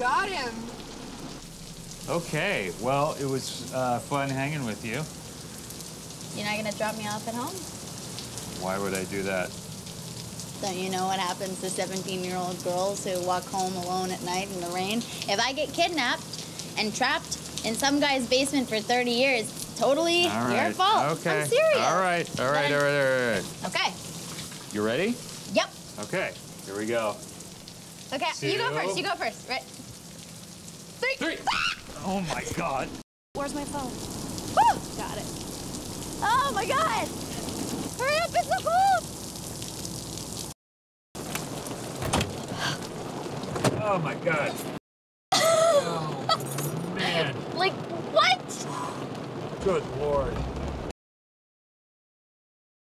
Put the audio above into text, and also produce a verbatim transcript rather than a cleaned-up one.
Got him. Okay, well, it was uh, fun hanging with you. You're not gonna drop me off at home? Why would I do that? Don't you know what happens to seventeen-year-old girls who walk home alone at night in the rain? If I get kidnapped and trapped in some guy's basement for thirty years, totally right. Your fault. Okay. I'm serious. All right, all right, all right, all right. Okay. You ready? Yep. Okay, here we go. Okay, Two. you go first, you go first. Right. Three. Three. Ah! Oh, my God. Where's my phone? Woo! Got it. Oh, my God. Hurry up, it's so cold. Oh, my God. Oh, man. Like, what? Good Lord.